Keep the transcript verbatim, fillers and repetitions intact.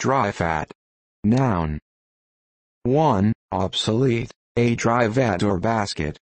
Dry fat. Noun. one. Obsolete, a dry vat or basket,